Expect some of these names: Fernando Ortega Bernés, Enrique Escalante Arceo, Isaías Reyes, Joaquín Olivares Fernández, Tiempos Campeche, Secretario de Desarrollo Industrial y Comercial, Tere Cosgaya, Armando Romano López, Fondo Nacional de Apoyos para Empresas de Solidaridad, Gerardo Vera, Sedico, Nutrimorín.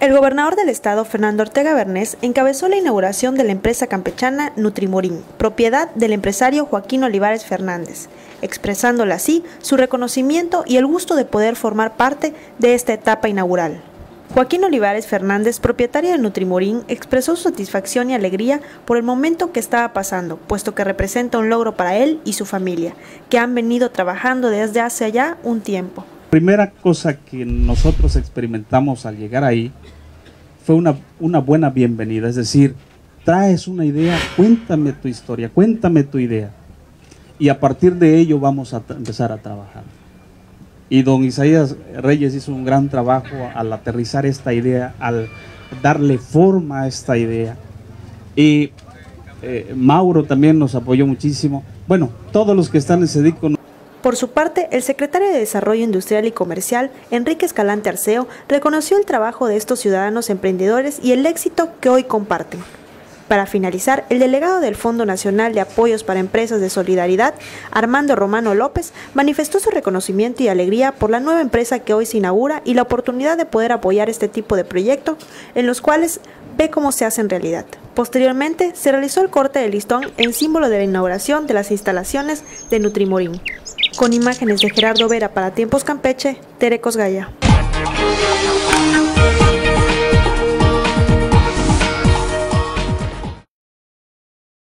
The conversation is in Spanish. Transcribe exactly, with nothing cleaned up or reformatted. El gobernador del estado, Fernando Ortega Bernés, encabezó la inauguración de la empresa campechana Nutrimorín, propiedad del empresario Joaquín Olivares Fernández, expresándole así su reconocimiento y el gusto de poder formar parte de esta etapa inaugural. Joaquín Olivares Fernández, propietario de Nutrimorín, expresó satisfacción y alegría por el momento que estaba pasando, puesto que representa un logro para él y su familia, que han venido trabajando desde hace allá un tiempo. La primera cosa que nosotros experimentamos al llegar ahí fue una, una buena bienvenida, es decir, traes una idea, cuéntame tu historia, cuéntame tu idea, y a partir de ello vamos a empezar a trabajar. Y don Isaías Reyes hizo un gran trabajo al aterrizar esta idea, al darle forma a esta idea. Y eh, Mauro también nos apoyó muchísimo. Bueno, todos los que están en Sedico. Por su parte, el secretario de Desarrollo Industrial y Comercial, Enrique Escalante Arceo, reconoció el trabajo de estos ciudadanos emprendedores y el éxito que hoy comparten. Para finalizar, el delegado del Fondo Nacional de Apoyos para Empresas de Solidaridad, Armando Romano López, manifestó su reconocimiento y alegría por la nueva empresa que hoy se inaugura y la oportunidad de poder apoyar este tipo de proyectos, en los cuales ve cómo se hacen realidad. Posteriormente, se realizó el corte de listón en símbolo de la inauguración de las instalaciones de Nutrimorín. Con imágenes de Gerardo Vera para Tiempos Campeche, Tere Cosgaya.